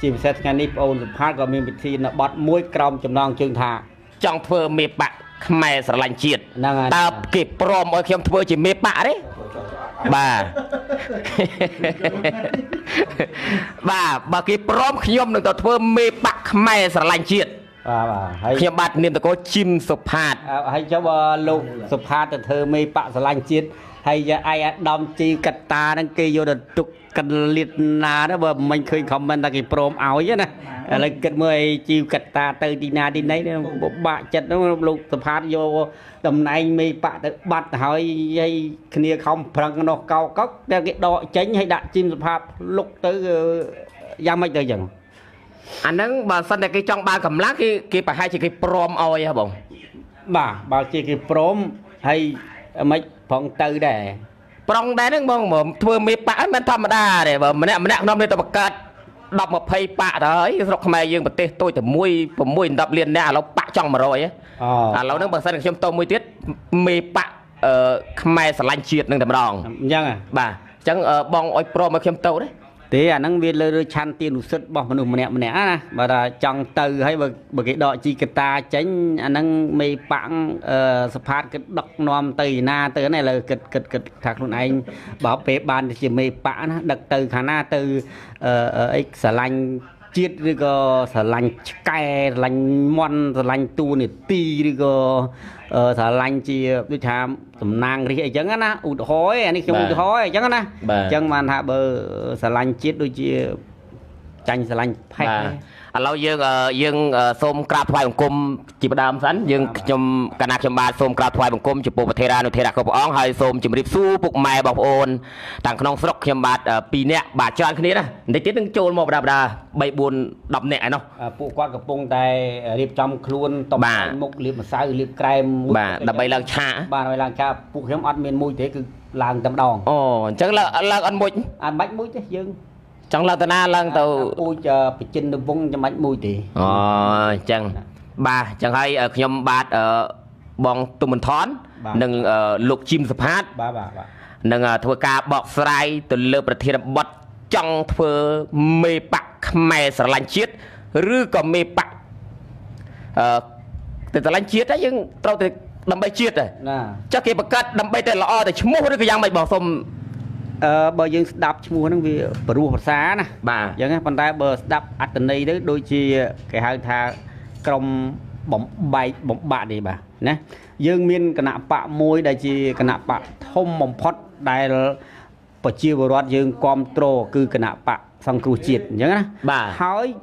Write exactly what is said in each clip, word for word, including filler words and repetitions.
Chỉ vì sao ngày nay Paul hát có miếng bít là bọt muối còng chấm non chương thà. Trong thơ mê bạc mẹ sờ lạnh chiết. Ta kịp prom ở trong thơ chỉ mê bạc đấy. Bà bà bà kịp prom nhom đừng tao thơ mê bạc mẹ sờ lạnh chiết. Khi bát niệm tao có chim sập hạt. Hay cho lục sập hạt tao thơ mê bạc sờ lạnh chiết. Hay giờ ai đom chi cắt ta đang kêu vô đợt tục cần liệt na đó mà mình khơi comment là cái prom áo chứ nè là cái mười chiều cắt ta từ đi na đi nấy bạn chật nó lục tập hát vô tầm này mày bạn bắt hỏi hay kia không phần nó cao cốc theo cái độ tránh hay đạn chim tập hát lục tới ra mấy tới dần anh nắng bà xanh này cái trong ba cầm lá cái kia phải hai chỉ cái prom ôi hả bông bà bà chỉ cái prom hay mấy phong tư để prong đá nước bông mà thưa mi bã men tham đa để mà nè nè năm lên tập cắt đập một phay bạ đấy rồi không ai dừng một tê tôi từ muôi từ muôi đập liền nè lâu bạ trong mà rồi ấy à lâu nước bờ sân được xem tôi muôi tiết mi bạ mày sờ lanh chiết nâng tầm đòn nhăng à bà chẳng bông oi pro mà xem tôi đấy thế à năng viên lơ chan tiền đủ sức bọc mình nè mình nè bà là chồng từ hay bởi bởi cái đội chi cái ta tránh năng mì bạn phát cái đọc nom tây na tới này là cực cực cực thật luôn anh bảo vệ bàn chỉ mì bạn đặc từ khả năng từ ấy xả lành chiết đi cơ xả lành cay lành mon xả lành tu này ti đi cơ xả lành chi tôi tham tầm nàng thì chẳng á na ụt hói anh không ụt hói chẳng á na chẳng mà hạ bờ xả lành chiết đôi chi tranh xả lành phách lâu dương dương xôm cà phê bằng côm chỉ đam sẵn dương trong canh nạc trong ba xôm cà phê bằng côm chỉ bộ bê ra nội thề đặc của ông hay xôm chỉ một điệp su bục mày bọc ôn tàng con ông sốc trong ba pì nẹt bà cho anh cái này đấy tiết đứng trôn một đạp đà bay buồn đập nẹt nó phụ quan cặp bông tay điệp trong khuôn tông mục liệp sai liệp cay bà đập bay lang cha bà đập bay lang cha phụ hiếm ăn miên mũi thế cứ lang tầm đòn ồ chắc là lang ăn mũi ăn bánh mũi chứ dương chẳng là tên lần tàu ui chờ trên đường vung cho mảnh mùi thì ờ chẳng bà chẳng hay ở nhóm bát ở bọn tụi mình thón nâng lục chim sập hát nâng thua ca bọc sai từ lơ bật thiên bật trong thơ mê bạc mẹ sờ lanh chiết rư có mê bạc từ sờ lanh chiết đấy nhưng tao thì đâm bay chiết rồi chắc kia bật cắt đâm bay tên lọ thì mua được cái giang mày bỏ xong bờ dương đạp mua năng vì bù hợp xá nè bà dân con tay bờ đạp Atani đấy đôi chi cái hai thà trong bóng bay bóng bạn đi bà nè dương miên cái nạp bạ môi đại chi cái nạp bạ thông mỏng phốt đại và chia vào loạt dương control cứ cái nạp bạ sang cù triệt nhớ bà hỏi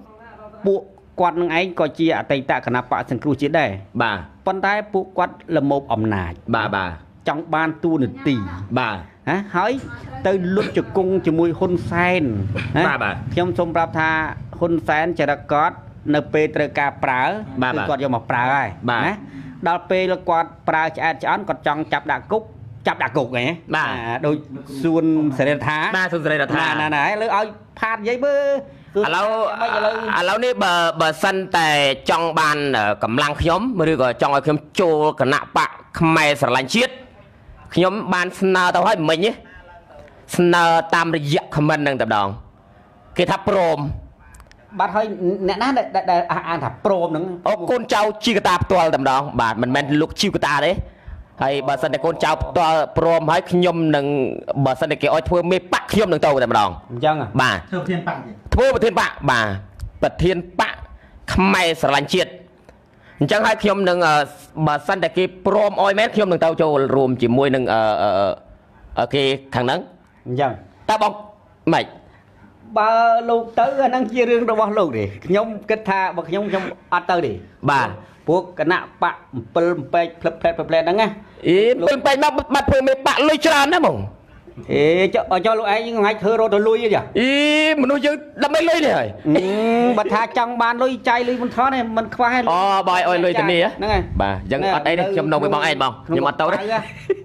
bộ quan anh có chi ở tây tạ cái nạp bạ sang cù triệt đây bà con tay bộ quát là một ẩm nải bà bà trong ban tu nửa tỷ bà hả hỏi từ lúc trực cung chỉ mùi hôn sen bà bà trong sông Prab tha hôn sen chả đặc cót nptrk prá bà bà còn dùng một prá ai bà đào pê là quạt prá chả chán còn trong chập đạc cúc chập đạc cục này bà đôi xuân sài đà thá bà xuân sài đà thá nè nè lấy áo pha giấy bơ lâu lâu nay bờ bờ sân tè trong ban ở cẩm lang nhóm mới được ở trong ở nhóm chô cả nạ bạc mày sờ lanh chiết nhóm ban sna tao hỏi mình nhé sna tam rực comment đang tập đoàn cái tháp prom bạn hỏi nè nát đây đây anh tháp prom đúng không con trâu chi cái ta toàn tập đoàn bạn mình men luộc chiêu cái ta đấy hay bờ sân này con trâu toàn prom hỏi nhóm đừng bờ sân này cái oi thưa mê bạc nhóm đừng tàu tập đoàn chăng à bà thưa thiên bạc thưa thiên bạc bà bật thiên bạc mày sờ lanh chiết chẳng hay khi ông nâng bà xanh đại kia prom oi mét khi ông nâng tao cho rùm chỉ môi nâng ở kia thằng nắng dân ta bông mày bà lục tớ năng chia riêng đâu bao lục đi nhóm kết tha bậc nhóm trong ở tớ đi bà buộc cái nạ bạc pem pem pem pem đắng nghe pem pem nó bắt pem bạc lôi tràn đó mông ê cho cho lúc ấy nhưng ngay thưa rồi tôi lui vậy ý mình nuôi chứ đâm mấy lui này bà tha trong bàn lui chay lui con thó này mình khoai ờ bài ơi lui tên đi á bà dân ở đây đấy trong nông với bọn anh bông nhưng mà tao đấy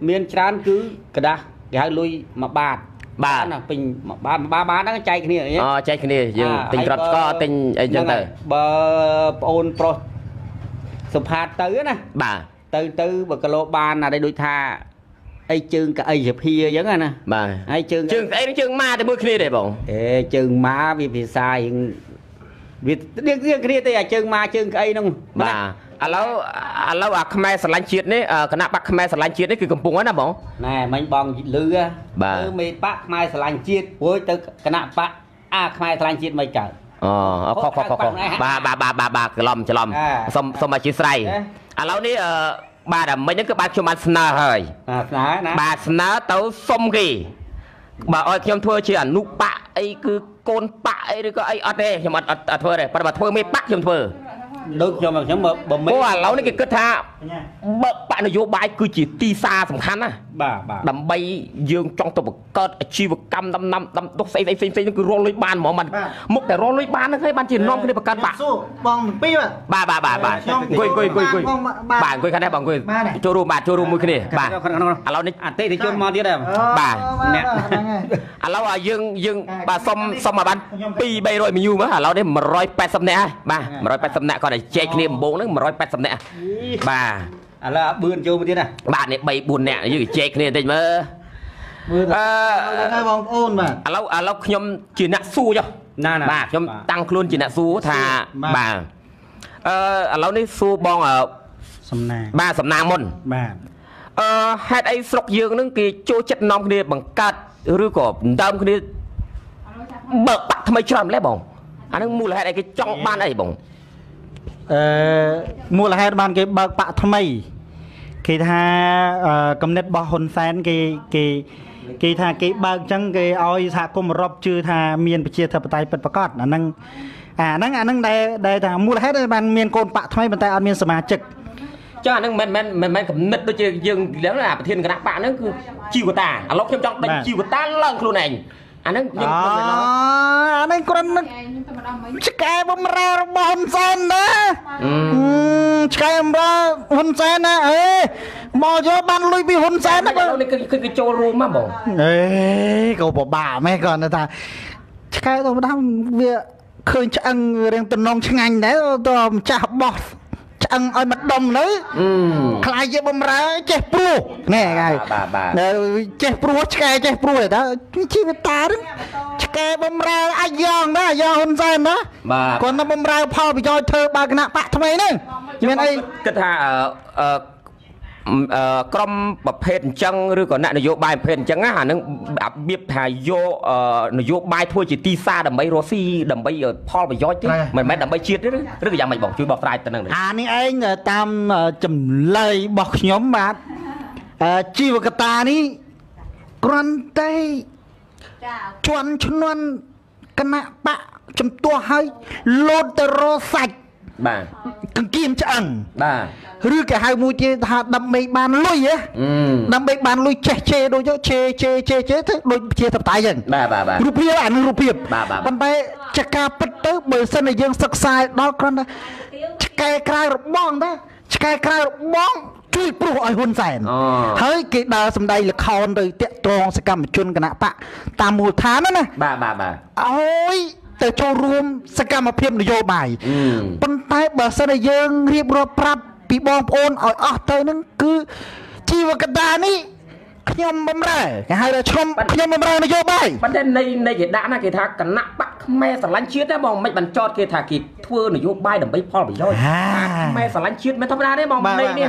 miền trán cứ cái đó cái hai lui mà bà bà là bình ba ba ba nó chay cái này ờ chay cái này dừng tình trật co tình ấy dân này bờ ôn pro sụp hạt tới nè bà từ từ bờ cái lô bàn là đây đôi tha ai chương cả ai hiệp hia giống anh nè bà ai chương chương ấy chương ma thì mới kia đấy bọn chương má vì vì sai With the creator, I chunk my chunk. I know. Allow, allow a commerce lunch here, cannot back commerce lunch here if you can pull one about. My bong luga, but made back my lunch here, wood cannot back my lunch here, my child. Oh, ba ba ba ba ba lom lom. Some so much is right. Allow me, uh, madam, when you go back to my snare, my snare, those some gay. But I came to a chair, no pack, a con pack, a day, him at her, but I told me back him to her. Look, you're a good time. But you buy Gucci, tea size from Hannah. By young chunk of a cut, she will come to say they think they could roll it one moment. Move the roll it one and say, but you know, people can't buy. So, bomb beer. Bye bye bye bye. Good, good, good, good. Bye, good, and I'm good. Toro, my Toro, Mukri. Bye. Allow it. I take your money. Bye. Allow a young, young, but some, some of them be by Roy Muma, allow them Roy Pass of Nair. Bye. Roy Pass of Nair. Check name bone and right past that. Bah, I love Boon Joe with it. But it may boon that you check near the mer. I won't own man. Allow a lock him to not sue you. Nana, your tongue clone to not sue. Allow me so bong out some bass of Namon. Had a stroke young cho chất nong near Bankat, Ruko, down it. But back to my charm level. I don't move like a chunk man able. Mùa hai bàn cái bạc bạc thâm mây cái tha cầm nét bò hồn sáng cái cái cái tha cái bạc trắng cái oi thà cùng rob chư tha miền bờ chia thập tay bật bạc cọt năng à năng à năng đây đây thà mùa hai bàn miền cồn bạc thâm mây bàn tay ăn miền sầm hà trực cho năng mình mình mình mình cầm nét đôi chư dương lớn là thiên cả bạn nó chiêu của ta à lóc trong trong đánh chiêu của ta lăng luôn này anh ấy anh ấy còn cái bom ra bom sen đó cái em ra bom sen á ấy bỏ cho ban lui bị bom sen á cái cái cái châu rùm á bỏ ấy cậu bỏ bà mấy còn là ta cái đó đang việc khơi chăng đang tuần nông chăng anh đấy tôi chả bỏ chăng ai mặt đồng đấy khai cho bom ra che pru nè này che pru che che pru đấy đó chỉ biết ta đấy che bom ra ai giang đó giang hôn sen đó còn nó bom ra phao bị cho thơ ba cái nắp bạc thay đấy nhưng mà cái thà crom bẹt chăng rồi còn nạn nó vô bài bẹt chăng á nó biết thà vô nó vô bài thôi chỉ ti xa đầm bay Rossi đầm bay Paul và George chứ mình mấy đầm bay chiết đấy rất là già mình bỏ chui bỏ tay tận năng này à ní anh tam chầm lầy bọc nhóm bạn chi vào cái ta ní con tay chuồn chuồn cái nạ bạ chầm tua hay lột tơ sạch bà kim chẳng bà rư cái hai mũi kia đâm mấy bàn lui á đâm mấy bàn lui che che đôi cho che che che che đôi che thập tái dần bà bà bà rupia là anh rupia bà bà con bé chắc ca bắt tới bờ sân này dương sắc sai đó con đó chắc cái cay bong đó chắc cái cay bong chui pru ở hôn sàn thấy cái đa sầm đây là khon rồi tiện tròn sẽ cầm chun cái nạ bạ tam mùa tháng đó nè bà bà bà ôi tới cho room sẽ cầm một phim để vô bài con bé bờ sân này dương riêng rồi prap bị bom ôn ở ở tới nưng cứ chi vào cái đà ní nhom bấm ra cái hai là chom nhom bấm ra nó vô bay vấn đề này này cái đá này cái thà cái nắp bắc mẹ sảng lanh chiết đấy bom mấy bàn chót cái thà cái thưa nó vô bay đầm bay phò bị rơi mẹ sảng lanh chiết mẹ tham gia đấy bom này nè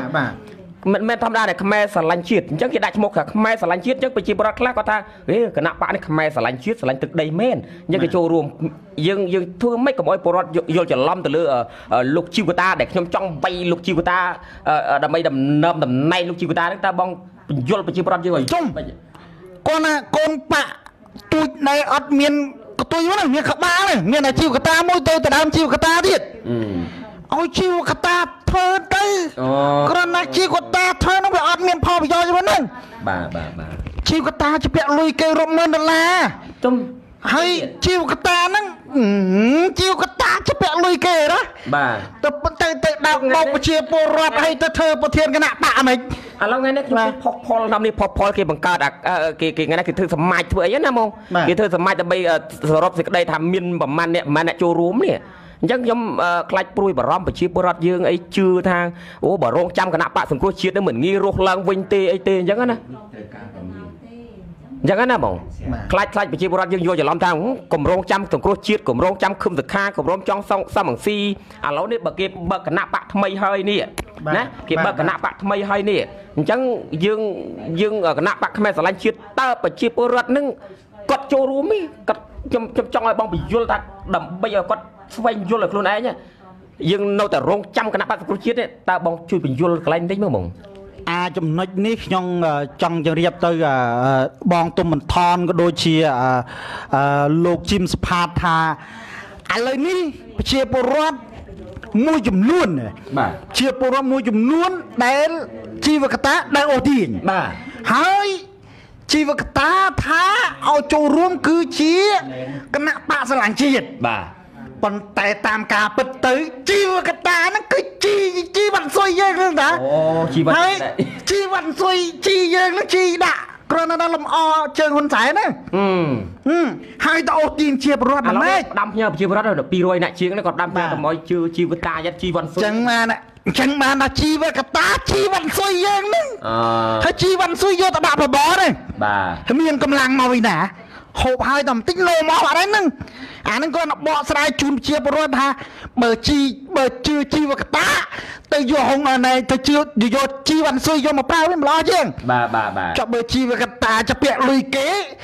mẹ mẹ tham gia này mẹ sảng lanh chiết chắc cái đại một cả mẹ sảng lanh chiết chắc bị chi bơ rác lá có thà cái nắp bắc này mẹ sảng lanh chiết sảng lanh thực đầy men nhưng cái châu ruộng dương dương thưa mấy cái mối bơ rác vô chở lom từ lửa lục chiêu của ta để nhom trong bay lục chiêu của ta đầm bay đầm nơm đầm nay lục chiêu của ta đấy ta bom vô là chỉ làm gì vậy chung con à con bạ tôi này ở miền tôi nói là miền khắp ba này miền này chiều cả ta môi tôi từ đám chiều cả ta thiệt ôi chiều cả ta thơ đây con này chiều của ta thơ nó phải ở miền phò bị do gì vậy nè bà bà bà chiều cả ta chỉ bị lùi cây rộng mơn là chung hay chiều cả ta nó chiều cả ta chỉ bị lùi cây đó bà tôi vẫn tay tay đào bọc và chia bồ rọt hay tôi thơ bồ thiên cái nạ bạ mình à lâu ngày nãy chúng tôi phò phò làm đi phò phò cái bằng cờ đặc cái cái ngày nãy cái thứ sầm mai thôi ấy nè mông cái thứ sầm mai ta bây giờ rộp đây tham miên bẩm man nè man nè châu rúm nè nhưng nhóm cạch bùi bờ râm bờ chì bờ rát dương ấy chưa thang ô bờ rong trăm cái nắp bạc sừng cua chiết nó mình nghi ruột lang vinh tê ấy tê chẳng á nè Jangan nak mau, kelaj-kelaj biji borat yang jual jalan tang, kumrong jam tengkro ciet, kumrong jam kum terkah, kumrong jang song samang si, alau ni bagi berkena pak thamai hai ni, nah, berkena pak thamai hai ni, jang yang yang kena pak thamai selain ciet, tak biji borat neng, kat corumi, kat jam jam jang abang biji tak, dam biji kat swain jual kelun ayanya, yang nau terong jam kena pak tengkro ciet ni, tak bang cuci biji jual kelain ni memang. À chấm nách ní nhong trong trường riệp tới à bong tôm mình thon có đôi chia à à lục chim spata à lời ní chia porat môi chấm luôn chia porat môi chấm luôn để chi vật ta để ô tiền hơi chi vật ta thá ao châu rôm cứ chia cái nắp ba sẽ làm chi hết còn tại tam cà bật tới chi vật ta nó cứ chi chi vận xuôi dây luôn đã chi vận chi vận xuôi chi dây nó chi đã còn nó đang làm o chơi con trái nữa hai tàu tìm chia bờ rớt đấy đâm nhau chia bờ rớt rồi được pi rồi nãy chiến nó còn đâm ra tầm nói chưa chi vật ta nhất chi vận xuôi chẳng mà nè chẳng mà là chi vật ta chi vận xuôi dây nữa hay chi vận xuôi vô tao đạp vào bó đây bà thế miền cầm làng màu gì nè hộp hai tầm tích lô máu ở đấy nưng à nưng con nó bỏ ra chun chia bờ ha bờ chi bờ chưa chi và ta tôi vô hông này tôi chưa vô chi văn xuôi vô mà bao em lo chứ bà bà bà cho bờ chi và ta cho bẹt lùi kế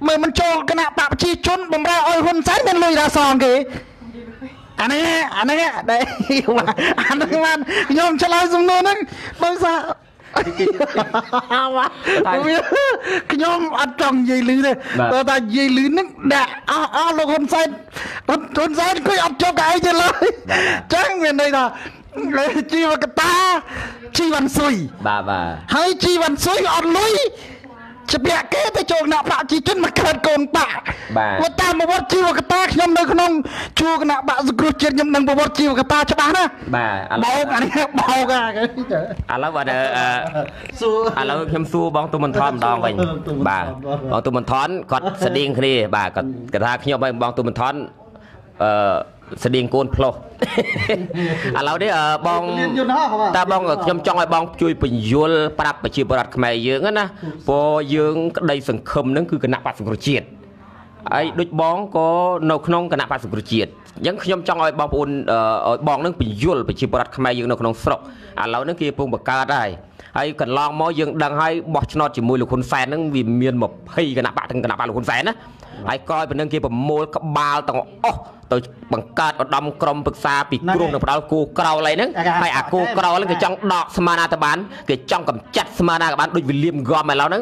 mời mình cho cái nạp tạm chi chun bầm ra ôi hôn sáng nên lùi ra sòn kì anh ấy anh ấy đấy anh ấy man nhom cho lao dùng luôn đấy bây giờ cái nhóm ăn trồng dây lưới này, rồi ta dây lưới nước đạ, à à luôn con sen, con con sen cứ ăn cho cái gì rồi, trắng miền đây là chi mà cái ta chi văn suy, bà bà, hay chi văn suy ăn lưới, chỉ biết cái tay trộn nạp bạ chỉ chân mà cần còn bạ, mà ta mà bắt chi mà cái ta nhóm đây con ông chua cái nạp bạ rực rỡ nhóm đang bắt chi mà cái ta cho bà đó, bà, bao cái này bao cái, à lâu vậy à, à lâu thêm su bóng tụi mình thon đòn vậy, bà, bóng tụi mình thon cọt sờ đinh kia, bà cọt cái ta nhóm đây bóng tụi mình thon, ờ sờ đinh côn plo, à lâu đấy à bóng, ta bóng ở nhóm trong này bóng chui bình yul, parap bạch chi barat khmer dường á na, po dường đây sừng khum nó cứ cái nạp bạ sừng rực rỡ ai đôi bóng có nấu nong cái nắp bát súp chiên những khi nhóm trong ai bóng ôn bóng nó bị dùn bị chìm vào khăm ai những nấu nong sọc à lâu nó kia bông bạc ca đây ai cần lòng mò những đang hay bọt chọt chỉ mùi lục hồn phèn nó vì miền một hay cái nắp bát thằng cái nắp bát lục hồn phèn á ai coi bên những kia bầm mồi các ba tầng ô tới bằng ca ở đâm cầm bực xa bị cuồng nó vào cô cào lại nữa hay à cô cào lên cái trong đọt semana ta bán cái trong cầm chặt semana các bạn đôi vì liêm gom mà lâu nó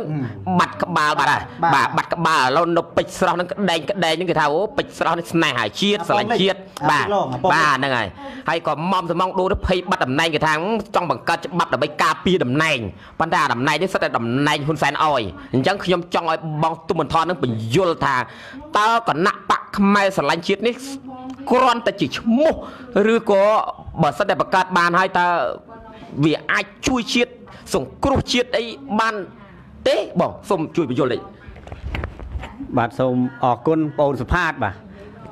bật các ba bà này bà bật các ba lâu nó bịch sau nó đây đây những cái thao bịch sau nó này hải chiết sài chiết bà bà này này hay còn mong thì mong đôi nó hay bắt đầm này cái thang trong bằng ca bắt đầm bay cà pi đầm này ban ta đầm này nó sẽ đầm này hun sen oi chẳng khi trong trong oi bong tụi mình thon nó bị vô thà ta còn nặng bạc mai sài chiết nít con ta chỉ mua, rồi có bớt sát để bạc cát bàn hay ta vì ai chui chết, sủng cướp chết ấy bàn té bỏ sông chui bị vô lệ. Bạn sông ở con bồn sập hạt bà,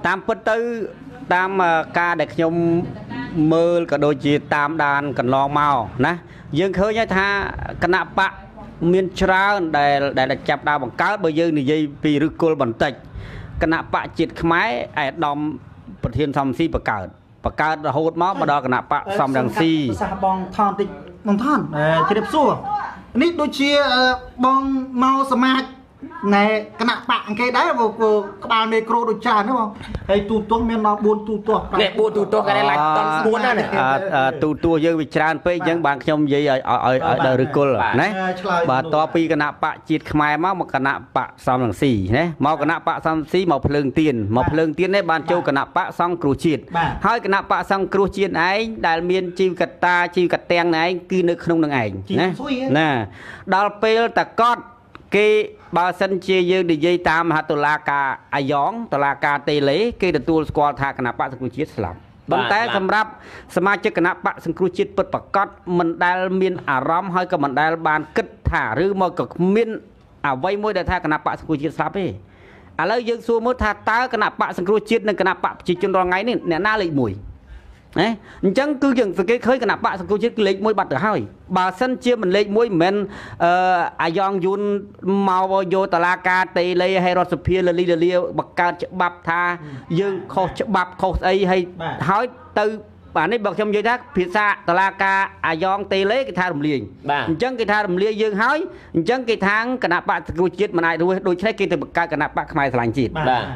tam phút tư tam ca để nhom mơ cả đôi chị tam đàn cần lo mau, nè, dương khơi nhá tha cần nạp bạc miền trà để để chặt đào bằng cát bây giờ này dây vì rực cồn bẩn tạch. Cần nạp bạc chít máy ai đom bật thiên xong si bật cào bật cào hột máu mà đo cần nạp bạc xong đằng si bong thon tịt bong thon chỉ đẹp xua nít đôi chia bong mau smart này cần nạp bạc cái đấy vào các bạn micro đôi trà nữa không hay tu tuốt miền nó buôn tu tuốt này buôn tu tuốt cái này là toàn buôn đó này tu tuốt dương bị tràn phê những bạn trong gì ở ở ở đời rực này và to pi cần nạp bạc chít máy máu mà cần nạp bạc xong đằng si này mau cần nạp bạc xong si màu phừng tiền màu phừng tiền này bàn châu cần nạp bạc xong cừu chít hơi cần nạp bạc xong cừu chít ấy đại miền chiu cật ta chiu cật teng này kia nước không đằng ảnh nè đào phê ta cót cái bà sân chia dương để dây tam hạt la cà ai gióng tờ la cà tê lấy cái được tua squat thà cái nắp bát sừng chiết sầm bận té sầm ráp sầm ma chiết cái nắp bát sừng chiết bật bật cắt mình đai miên à róm hơi cả mình đai bàn cất thả rư mà cực miên à vây môi để thà cái nắp bát sừng chiết sầm ấy à lấy dương xua mới thà tá cái nắp bát sừng chiết nên cái nắp bát chỉ chôn rong ngay nè na lịch mùi Nè, chẳng cứ dừng cái khơi cái nạp bạ xong cô chết lệnh môi bật ở hai bà sân chia mình lệnh môi men ai dòng dùn màu vào vô tà la ca tê lê hay rô sập hia lê lê lê bạc ca chợ bạp tha dương khô chợ bạp khô ấy hay hỏi từ bản ấy bật trong dây thác phía xa tà la ca ai dòng tê lê cái tha đồng liền chẳng cái tha đồng liền dương hỏi chẳng cái tháng cái nạp bạ cô chết mà này đôi trái kia từ bạc ca cái nạp bạc mai thành chết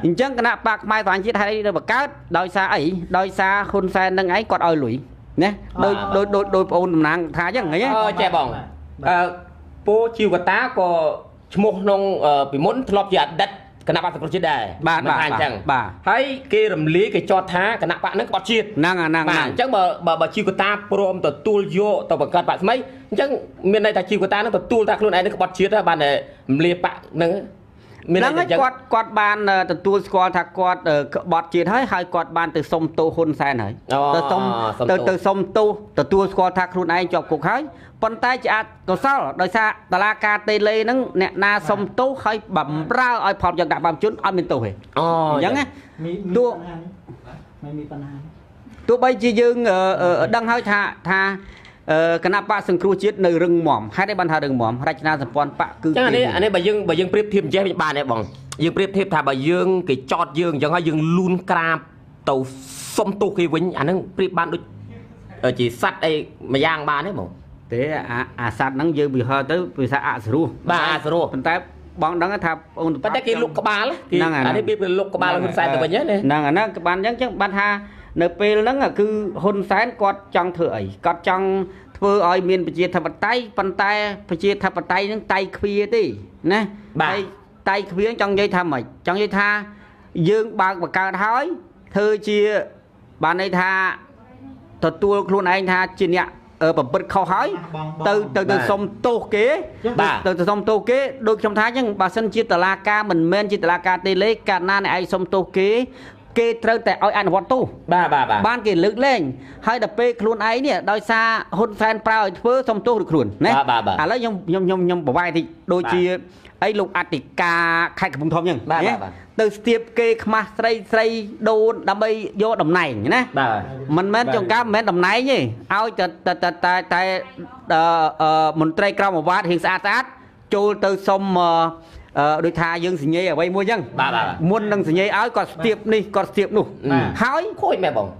chẳng cái nạp bạc mai thành chết hay bạc cá đôi xa ấy đôi xa hôn xa nâng ấy quạt ơi lũy nè đôi đôi đôi đôi ôn nàng thả chẳng ấy ờ che bỏng po chiều vật tá có một nông bị muốn lọp giật đất cái nạp bạc cô chết đây bà bà chẳng bà thấy kia đồng lý cái cho thá cái nạp bạc nó quạt chết nàng à nàng nàng chẳng bờ bờ bờ chiều của ta prom từ tu vô từ bậc bạn mấy chẳng miền này ta chiều của ta nó từ tu ta luôn này nó quạt chết đó bạn này liệp bạn nữa năng ấy quạt quạt bàn từ tu quạt thạc quạt bọt chết hết hai quạt bàn từ sông tu hôn sen hỡi từ sông từ từ sông tu từ tu quạt thạc luôn này cho cuộc hỡi con tay chị ạ có sao đời xa tà la ca tê lê nắng nẹ na sông tu hơi bẩm ra ơi phòng dần đạp bằng chút ăn bên tù hề nhắn á tu tu bây chị dương đang hơi thà thà cái nắp ba sừng kêu chết nơi rừng mỏm hay đấy ban thà rừng mỏm rạch na sập quan bạ cứ chắc này anh ấy bà dương bà dương prep thêm chế bà này bằng dương prep thêm thà bà dương cái chót dương chẳng hay dương luôn cà tàu sông tu khi vĩnh anh ấy prep ban đôi chỉ sát đây mà giang bà đấy bảo thế à à sát nắng dương bị hơi tới bị sát à sưu bà à sưu phần tay bọn đang thà ông bắt cái lục ba đấy năng à anh ấy biết lục ba là con sai từ bên nhé này năng à năng cái ban nhắn chắc ban thà nơi pe lắng à cứ hôn sáng quạt trăng thưởi quạt trăng thưa ơi miền bạch thập tay bàn tay bạch thập tay những tay kia đi nè tay tay kia trong dây tham mày trong dây tha dương bạc và cao thói thưa chia bạn ấy tha thật tua luôn anh tha chia nhẹ ở bờ bật khâu hói từ từ từ sông tô kế từ từ sông tô kế đôi trong thái nhưng bà sân chia tờ la ca mình men chia tờ la ca tê lấy cả na này ai sông tô kế kê trâu tại oi ăn hoạt tu ba ba ba ban kê lực lên hay đập pe luôn ấy nè đôi xa hôn fan prao phớ xong tu được luôn nè à lấy nhom nhom nhom nhom bỏ vai thì đôi chia ấy lục atica khai cái vùng thom nhưng từ tiếp kê mà xây xây đồ đâm bay vô đồng này nè mình mến trong cá mến đồng này nhỉ ao tại tại tại tại mình trai cao một vạt hiện sát sát trôi từ sông đôi tha dương sinh nhây ở bay mua dân muốn năng sinh nhây áo còn tiệp đi còn tiệp nụ hói khôi mẹ bỏng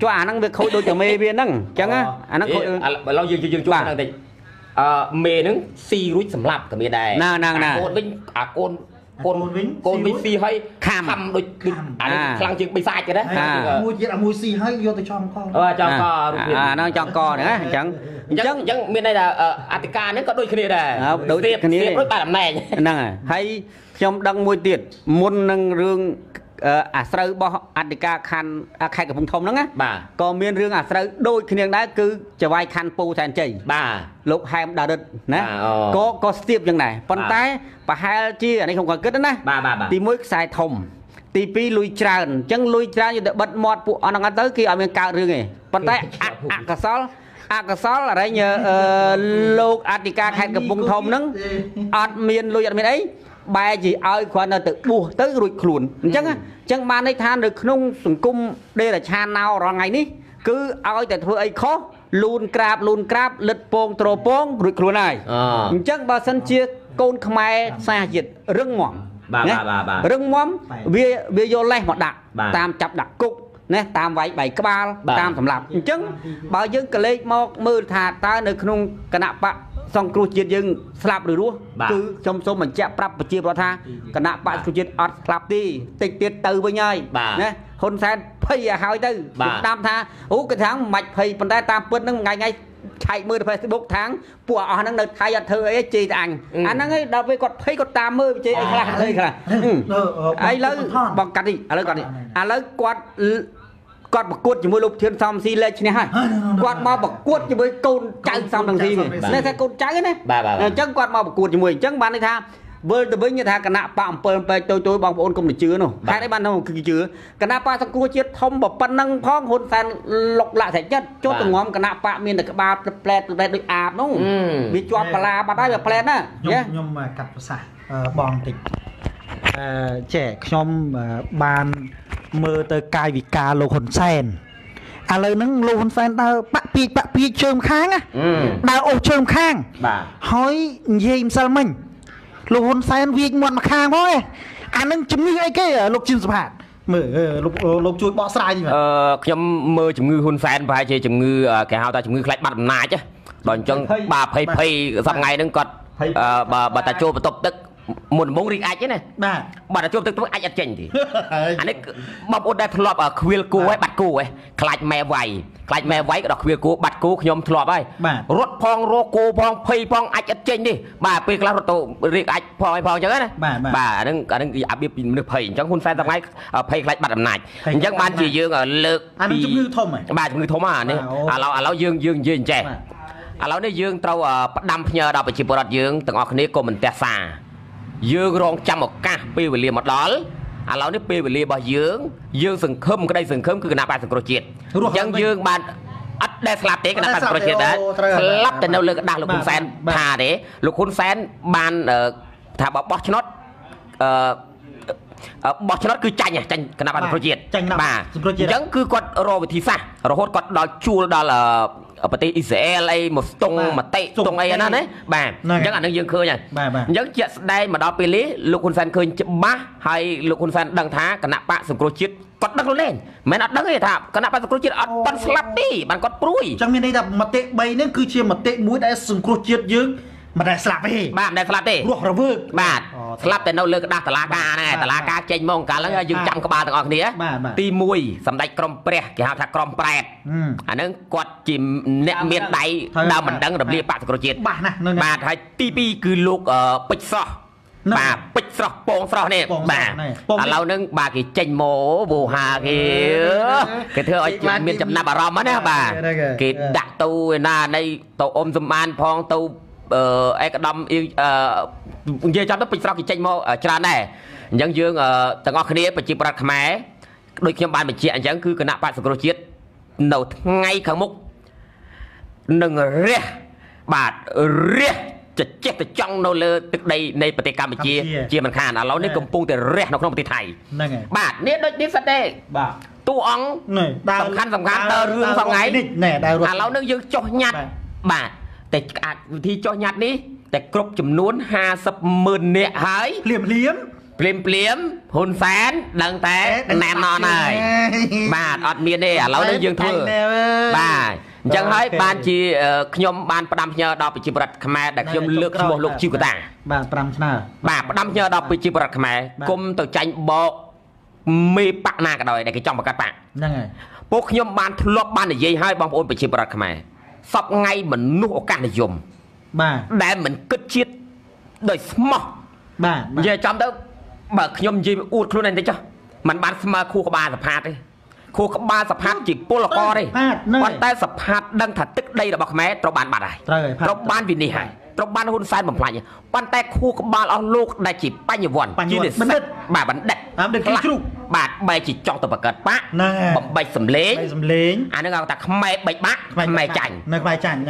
cho anh năng việc khôi đôi chồng mê viên năng chẳng á anh năng khôi lo dương dương cho anh định mê nướng si rút sầm lạp cả miền này nè nè nè côn vinh à côn côn vinh côn vinh si hơi kham đôi anh lăng chừng bị sai cái đấy mua gì là mua si hơi vô tôi cho con cho con à nó cho con nữa chẳng chẳng chẳng bên đây là Atica nó có đôi khi này đối tiếp tiếp đối ba làm này nè hay trong đăng môi tiệt môn năng rương à sợi bò Atica khăn khai cả vùng thông đó á còn miền rương à sợi đôi khi này đã cứ trở vai khăn pu thành chảy bà lục hai đã đợt nè có có tiếp như này con tay và hai chia này không còn kết nữa nè thì mới xài thùng thì pi lui tràn chẳng lui tràn như bật mọt phụ nó ngắt tới khi ở miền cao rương này con tay à cả sáu à cái số là đấy nhờ lô Atica khai cái vùng thông nắng admin lôi admin ấy bài gì ai quan là tự bù tới rồi khùn chắc chẳng ban ấy than được nông sùng cung đây là chan nào rồi ngày ní cứ ai tại thôi ấy khó luôn crab luôn crab lật pong trồ pong rồi khùn này chắc bà sân chia côn khmer xa diệt rưng mỏm rưng mỏm vi vi vô lẹ một đạn tam chập đặc cục nè tam vay bảy cái ba tam thầm lạp chứng bảo dương cái lấy một mưa thà ta nơi không cái nạp bạc xong kêu chiết dương slap được luôn cứ trong số mình chạm prap và chia vào tha cái nạp bạc kêu chiết ắt slap đi tịch tiệt từ với nhau nè hôn sen phây hai tư tam tha ú cái tháng mạch phây phần tay tam bớt nó ngày ngày chạy mưa Facebook tháng của anh đang được thay thơ ấy chị anh anh ấy đâu với con thấy con ta mơ chị ấy là ấy lấy bằng cắt đi à lấy cắt đi à lấy quạt quạt bật cuột chỉ mới lục thiên xong xì lên này hai quạt mau bật cuột chỉ mới côn trắng xong thằng gì này sẽ côn trắng đấy chẳng quạt mau bật cuột chỉ mới chẳng bán đi tha với từ với như tha cái nạp bạm bờm bề tôi tôi bằng ôn công được chứa nổ hai đấy ban đầu cứ chứa cái nạp ba thằng cua chết thông bập pan năng phong hồn sàn lộc lạ thể chất chốt từng ngón cái nạp bạm miền được cái ba plei plei được à đúng bị cho pala ba tay là plei đó nhé nhưng mà cặp sả bòn tịt trẻ trong ban mơ tới cai vì ca lô hồn sen I learn loan find out papi papi chum hang. Now, oh chum hang. Hoy, James Salmon. Loan find weak one macam boy. And then to me, I care. Look, Jim's hat. Look to boss riding. Come merge moon fan by Jim, can how that you like bad night. Don't jump by pay some night and got but I drove top duck. Một món riêng ai chứ này, bà đã chụp tôi tôi ai ăn chén thì, anh ấy mà bố đây thua ở khuya cô ấy bắt cô ấy, khai mẹ vay, khai mẹ vay cái đó khuya cô bắt cô nhom thua ấy, rốt phong rô cô phong phi phong ai ăn chén đi, bà phi là tôi riêng ai phong phong chứ này, bà đang đang bị áp bức được phi trong khuôn phay ra ngay, phi khai bắt làm nại, những ban chỉ dương ở lực, anh chụp như thôm à, bà chụp như thôm à này, à lão à lão dương dương dương trẻ, à lão đấy dương trâu đâm nhờ đào bị chìm vào dương, từng học này cô mình té xa. Dương rong chăm một ca, pì về liền một đói, à lão nếp pì về liền bao dương, dương sừng khum cái đây sừng khum cứ cái nào bạn sừng cột chìt, chẳng dương bạn ắt đây slap té cái nào bạn sừng cột chìt đấy, slap từ đâu lên đằng lục quân sen, thà đấy, lục quân sen ban thà bảo bóc chốt, bóc chốt cứ chanh nhỉ, chanh cái nào bạn sừng cột chìt, bà, chẳng cứ quật rồi thì xa, rồi hốt quật đòi chua đó là ở bên Israel ấy một tung mà tệ tung ấy nó đấy bà những ảnh đang dương khơi này những chuyện đây mà đó pili lục quân san khơi ba hay lục quân san đằng thá cả nạp bạn sừng cột chít cột đằng lên mấy nạp đằng ấy thảm cả nạp bạn sừng cột chít bạn slap đi bạn cột prui trong miền đây là mà tệ bay nên cứ chia mà tệ mũi đã sừng cột chít dương mà đã slap đi bà đã slap đi luộc rồi vương bà slap từ đâu lên cái đa tờ lá cá này tờ lá cá trên mông cá lăng dương chăm các bà thằng ông này ti mui sầm đay crom pre cái hào thạch crom pre anh ấy quật chìm miệt đáy đau mình đắng đập lia bạc sừng cột chít bà thấy ti pi cứ luộc bịch so bà bịch so bong so này bà lâu nâng bà cái trên mồ bù hà kia cái thưa ở miền chậm nam bà rom á nè bà cái đặt tu na đây tàu ôm zoom an phong tàu ai cả đâm dây chăm đất bị sao kì chênh mô tràn này những dương tầng ngọt khía bởi chìm bạc khmer đôi khi bạn bị chạy chẳng cứ cái nạp bạn sừng cột chít nấu ngay kháng múc nâng rê bạt rê chết từ trong nô lơ tức đây này bởi cam bị chia chia mình khả nó nên cầm phung từ rê nó không bị thầy bạt nế đôi đi sát đây tu ống tầm khăn tầm khăn tờ rương xong ngay à lâu nâng dương cho nhạt bạtแต่ ที่ cho ญาตินี้แต่กรบจำนวน sắp ngay mình nuốt cả này dùng, để mình cất chiết đời smart, giờ trong đó bật nhom gì uất luôn này đấy chứ, mình bán smart khu có ba sập hạt đi, khu có ba sập hạt chỉ polaco đi, còn tay sập hạt đang thạch tức đây là bạc mé trong bán bạc này, trong bán vì này hay, trong bán hôn sai bẩm lại nhỉ, còn tay khu có ba ông lục đại chỉ bao nhiêu vốn, chỉ để sạch bà bán đẹp, là bà bay chỉ trong tập bạc cật bát, bẩm bay sầm lén, anh nói rằng ta không may bay bát, không may chảnh,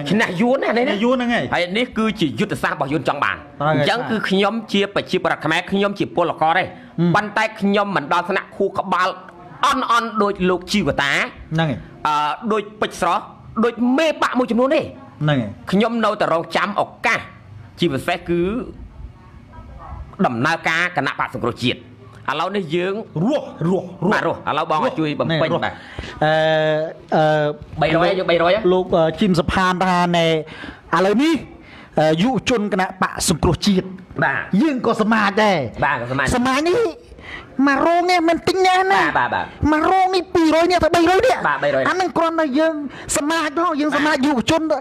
chính là yến này đấy, yến này, hay đấy cứ chỉ yến từ xa bảo yến trong bàn, chẳng cứ khi nhóm chia bảy chia bạc mẹ khi nhóm chỉ polaco đấy, bàn tay khi nhóm mình đo thân nặng khu có ba on on đôi lục chiu của tá, đôi bịch xó, đôi mê bạ một chấm luôn đấy, khi nhóm đâu ta rong chấm ốc ca, chỉ một sẽ cứ đầm na ca cả nạp bạc sừng cột chít. เราเนี่ยយើងរស់រស់រស់រស់បាទរស់ឥឡូវបងជួយបំពេញបាទអឺយុវជនគណៈបកសង្គ្រោះជាតិបាទយើងក៏សមាជដែរបាទសមាជនេះមករងនេះមិនទិញណាណាបាទបាទសមាជនេះមករងនេះ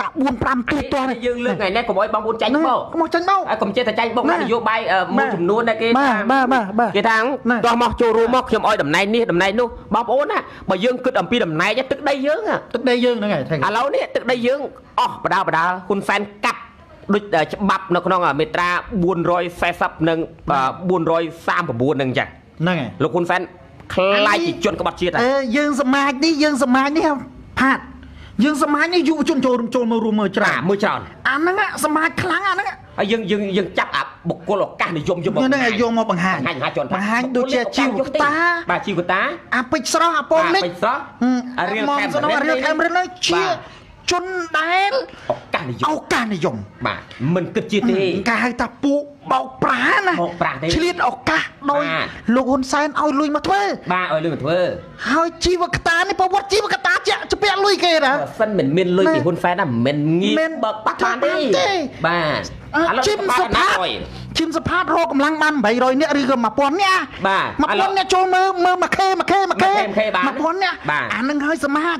Tạ buôn pram tui toa này dương lưng ngày nay của mỗi băng buôn tránh bao, một tránh bao, ai cũng chơi thời tránh bông này vô bay mua chùm nuôn đây kia, ba ba ba kia thang, toa mọc châu ru mọc chùm oi đầm này ní đầm này nu, băng bốn á, bà dương cứ đầm pi đầm này chắc tức đây dương à, tức đây dương nữa ngày thành, à lâu nè tức đây dương, oh bà đào bà đào, khun fan cắt, đôi bắp nó con ở metra buôn roi xe sập nâng, buôn roi sam và buôn nâng chẳng, nè, lúc khun fan lai chỉ chôn các bát chia này, dương sầm mai đi dương sầm mai đi không, phạt. យើងសមាជនេះយុវជនចូលរួមមើលច្រើនមើលច្រើនអាហ្នឹងសមាជខ្លាំងអាហ្នឹងហើយយើងយើងយើងចាប់អាបុគ្គលឱកាសនិយមយកមកបង្ហាញបង្ហាញដូចជាជីវតាបាទជីវតាអាពេជ្រស្រស់អាពងនេះអាពេជ្រស្រស់ ชิมสภาพโรคกำลังมันใบรอยเนี่ยเรียกมาปอนเนี่ยบ่มาปอนเนี่ยบ้าอันนั้นให้สมาร์ท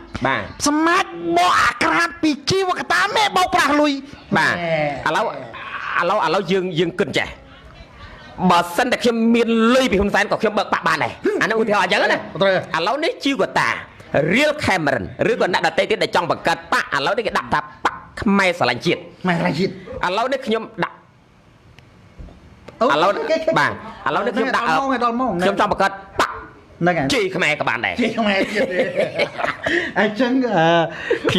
สมาร์ทบ่อาคราบปีชีวกตาแม่บ่ปลาลุยบ่เอาแล้วเอาเราเราយើងយើងគិតចេះ បើសិនតែខ្ញុំមានលុយពីហ៊ុនសែនក៏ខ្ញុំបើកបាក់បានដែរអានោះឧទាហរណ៍អញ្ចឹងណា ដែលថាសមាជសកម្មជនគណៈបកសង្គ្រោះជាតិបកស្បែកពងបកស្បែកពងលិចបិចឡងពងលិចហើយបកស្បែកមុំសំណងដូផង เอ่อป๋าយើងសរស្រាបាទ ដូចមិនមែនដូចពួកអស់លោកដាក់ឈ្មោះថាសឡាញ់ជាតិទេ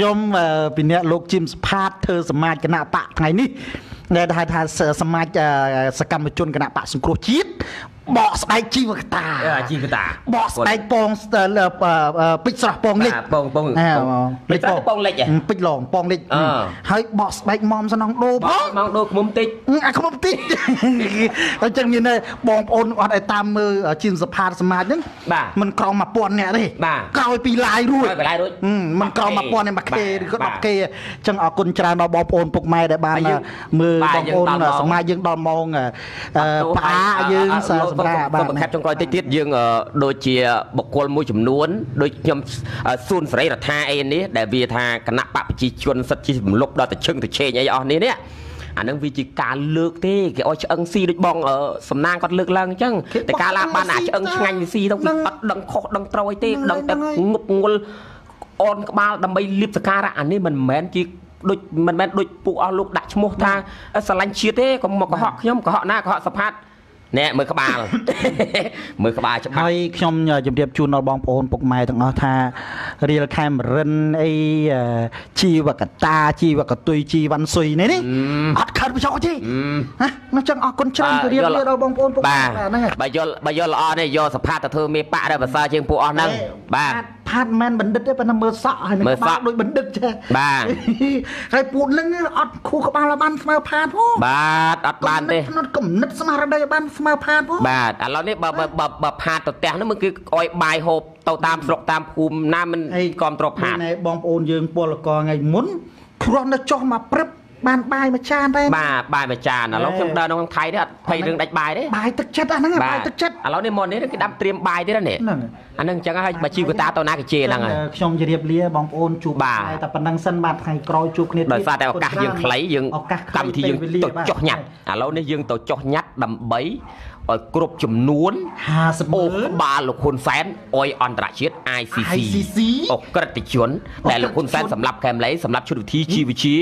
កុំមកកុហកខ្ញុំកុហកណាកុហកសផាត់ណែមើលក្បាលមើលក្បាលច្បាស់ហើយខ្ញុំខ្ញុំជម្រាបជូនដល់បងប្អូនពុកម៉ែទាំងអស់ថារៀលខែមរិនអីជីវកតាជីវកតុយជីវ៉ាន់ស៊ុយនេះនេះអត់ខិតបិចអស់ទេណាខ្ញុំចង់អរគុណច្រើនជម្រាបលាដល់បងប្អូនពុកម៉ែណាបាទបើយល់បើយល់ល្អនេះយកសផាត់ទៅធ្វើមេប៉ាក់ដែរភាសាជាងពួកអស់ហ្នឹងបាទ ហើយពូននឹងអត់ខួរក្បាលបានស្មើផាតផងបាទអត់បានទេ បានបាយមកចានទៅបាទបាយមកចានឥឡូវខ្ញុំដល់ក្នុងថៃនេះអត់ភ័យរឿងដាច់បាយទេបាទអាហ្នឹងចឹងហើយបើជីវតាទៅណាគេជេរហ្នឹងខ្ញុំជម្រាបលាបងប្អូនជួបតែប៉ុណ្ណឹងសិនបាទថ្ងៃក្រោយជួបគ្នាដោយសារតែឱកាសយើងខ្លីយើងកម្មវិធីយើងទៅចុះញ៉ាត់ឥឡូវនេះយើងទៅចុះញ៉ាត់ដើម្បី ឲ្យគ្រប់ចំនួនហាសិប អាយ ស៊ី ซี អក្រិតជនដែលលោកហ៊ុនសែនសម្រាប់កែមលីសម្រាប់ជុំវិធីជីវវិជា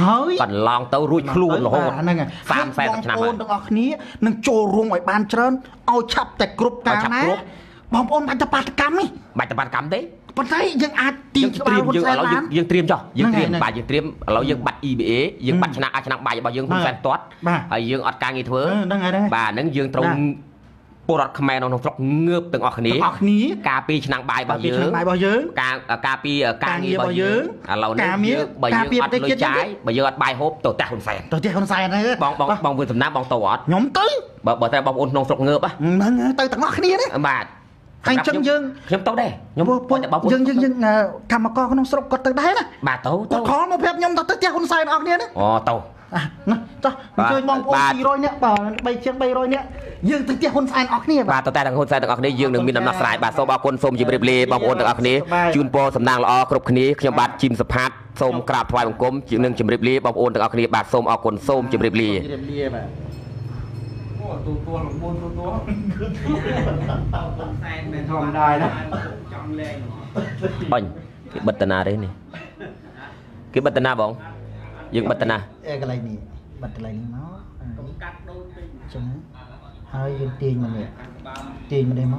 ហើយកន្លងទៅរួចខ្លួនរហូតហ្នឹង ប៉ុន្តែយើងអាចទីយើងត្រៀមចុះយើងត្រៀមបាទយើងត្រៀមឥឡូវយើងបាត់ E B A យើងបាត់ឆ្នាំអាឆ្នាំបាយរបស់យើងហ៊ុនសែនតតបាទហើយយើងអត់ការងារធ្វើហ្នឹងហើយបាទហ្នឹងយើងត្រូវពលរដ្ឋខ្មែរក្នុងក្នុងស្រុកងើបទាំងអស់គ្នាទាំងអស់គ្នាការពីឆ្នាំបាយរបស់យើងការការពីការងាររបស់យើងឥឡូងយើងបើបើតែបងប្អូនក្នុងស្រុកងើបហ៎ខ្ញុំទៅបើបើតែបងប្អូនក្នុងស្រុកងើបហ៎ហ្នឹងទៅទាំងអស់គ្នាទេបាទ អញ្ចឹងយើងខ្ញុំទៅដែរខ្ញុំពូចតែបងយើងយើងយើងកម្មករក្នុងស្រុកគាត់ទៅដែរណាបាទទៅទៅខំមកប្រាប់ខ្ញុំទៅទៅផ្ទះហ៊ុនសែនអរគ្នាណាអូទៅណាចុះអញ្ជើញបងប្អូនពីររយនាក់បើបីជាងបីរយនាក់យើងទៅផ្ទះហ៊ុនសែនអរគ្នាបាទតតែដល់ហ៊ុនសែនទាំងអស់គ្នាយើងនឹងមានដំណោះស្រាយបាទសូមអរគុណសូមជម្រាបលាបងប្អូនទាំងអរគ្នាបាទសូមអរគុណសូមជម្រាបលា ตัวตัวหลวงปู่ตัว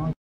ตัว